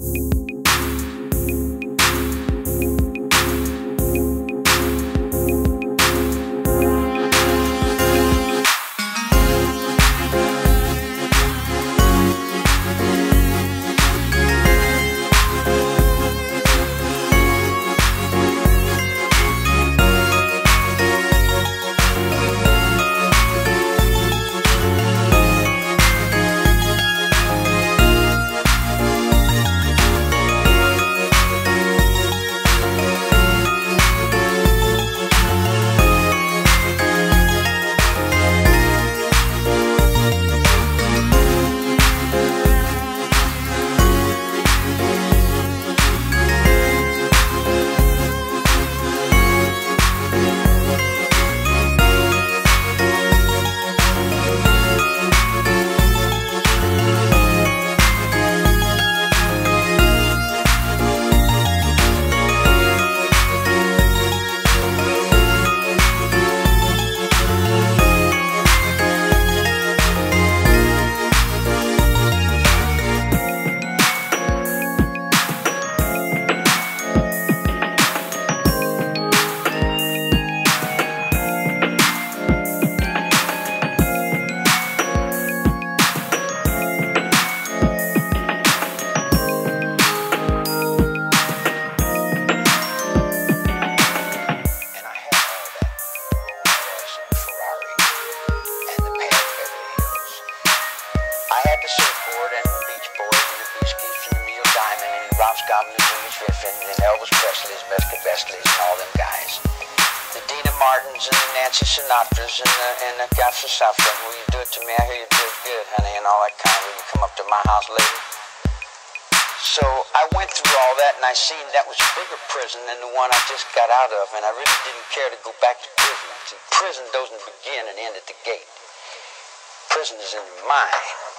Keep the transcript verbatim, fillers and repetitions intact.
And the Beach Boys and the Beach Geeks and the Neil Diamond and Rob Scott and the Jimmy Griffin and Elvis Presley's, Mister Bestley's and all them guys. The Dina Martins and the Nancy Sinatras and the, and the Gaps of Suffering. Will you do it to me? I hear you do it good, honey, and all that kind of. Will you come up to my house later? So I went through all that and I seen that was a bigger prison than the one I just got out of, and I really didn't care to go back to prison. See, prison doesn't begin and end at the gate. Prison is in your mind.